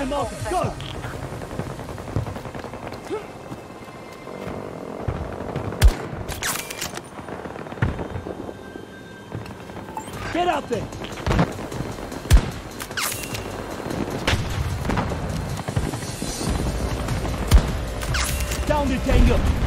the marker. Go! Get out there! Down the tango!